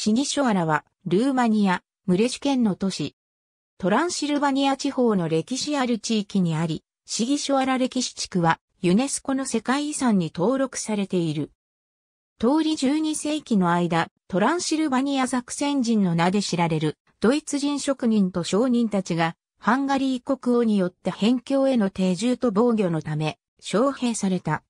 シニショアラは、ルーマニア、ムレシュ県の都市。トランシルバニア地方の歴史ある地域にあり、シギショアラ歴史地区は、ユネスコの世界遺産に登録されている。通り12世紀の間、トランシルバニアザクセン人の名で知られる、ドイツ人職人と商人たちが、ハンガリー国王によって辺境への定住と防御のため、招聘された。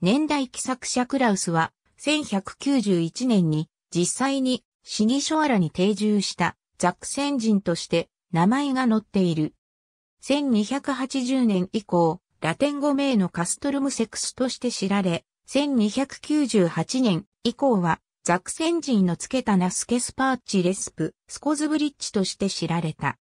年代記作者クラウスは、1191年に、実際にシギショアラに定住したザクセン人として名前が載っている。1280年以降、ラテン語名のカストルムセクスとして知られ、1298年以降はザクセン人のつけたナスケスパーチレスプ、スコズブリッチとして知られた。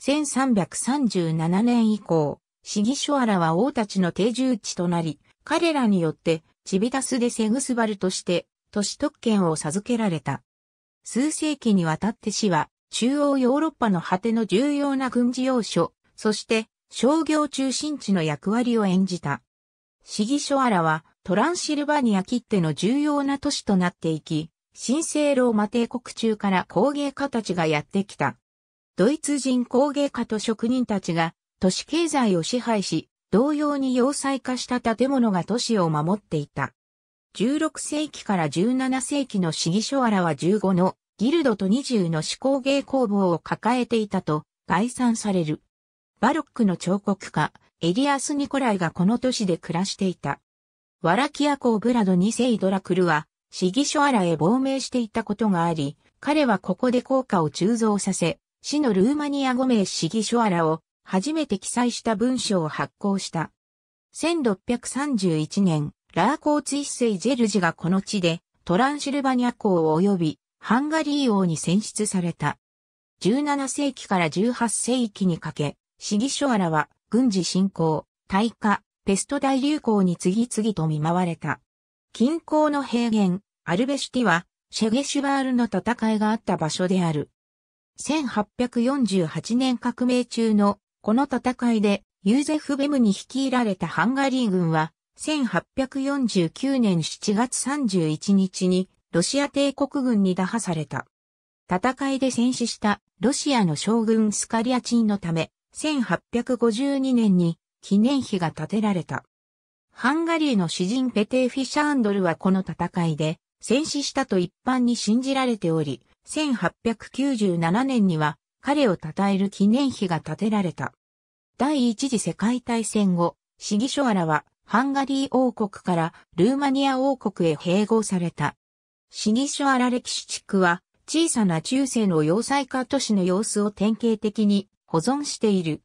1337年以降、シギショアラは王たちの定住地となり、彼らによってチビタス・デ・セグスバルとして、都市特権を授けられた。数世紀にわたって市は中央ヨーロッパの果ての重要な軍事要所、そして商業中心地の役割を演じた。シギショアラはトランシルバニアきっての重要な都市となっていき、神聖ローマ帝国中から工芸家たちがやってきた。ドイツ人工芸家と職人たちが都市経済を支配し、同様に要塞化した建物が都市を守っていた。16世紀から17世紀のシギショアラは15のギルドと20の手工芸工房を抱えていたと概算される。バロックの彫刻家エリアス・ニコライがこの都市で暮らしていた。ワラキア公ヴラド2世ドラクルはシギショアラへ亡命していたことがあり、彼はここで硬貨を鋳造させ、市のルーマニア語名シギショアラを初めて記載した文書を発行した。1631年、ラーコーツ一世ジェルジがこの地でトランシルバニア公及びハンガリー王に選出された。17世紀から18世紀にかけ、シギショアラは軍事侵攻、大火、ペスト大流行に次々と見舞われた。近郊の平原、アルベシュティはシェゲシュバールの戦いがあった場所である。1848年革命中のこの戦いでユーゼフ・ベムに率いられたハンガリー軍は、1849年7月31日にロシア帝国軍に打破された。戦いで戦死したロシアの将軍スカリアチンのため、1852年に記念碑が建てられた。ハンガリーの詩人ペテー・フィシャーンドルはこの戦いで戦死したと一般に信じられており、1897年には彼を称える記念碑が建てられた。第一次世界大戦後、シギショアラはハンガリー王国からルーマニア王国へ併合された。シギショアラ歴史地区は小さな中世の要塞化都市の様子を典型的に保存している。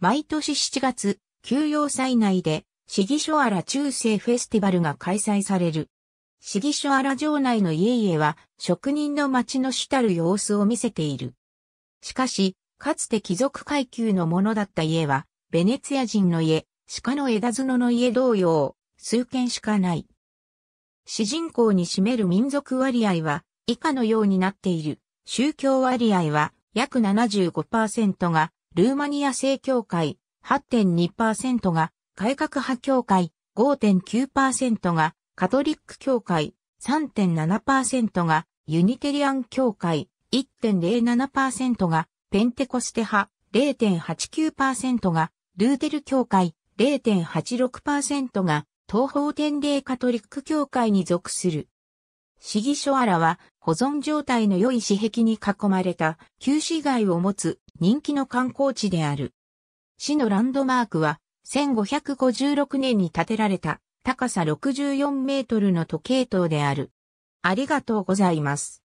毎年7月、旧要塞内でシギショアラ中世フェスティバルが開催される。シギショアラ城内の家々は職人の町の主たる様子を見せている。しかし、かつて貴族階級のものだった家はベネツィア人の家、鹿の枝角の家同様、数軒しかない。市人口に占める民族割合は以下のようになっている。宗教割合は約 75% がルーマニア正教会、8.2% が改革派教会、5.9% がカトリック教会、3.7% がユニテリアン教会、1.07% がペンテコステ派、0.89% がルーテル教会、0.86% が東方典礼カトリック教会に属する。シギショアラは保存状態の良い市壁に囲まれた旧市街を持つ人気の観光地である。市のランドマークは1556年に建てられた高さ64メートルの時計塔である。ありがとうございます。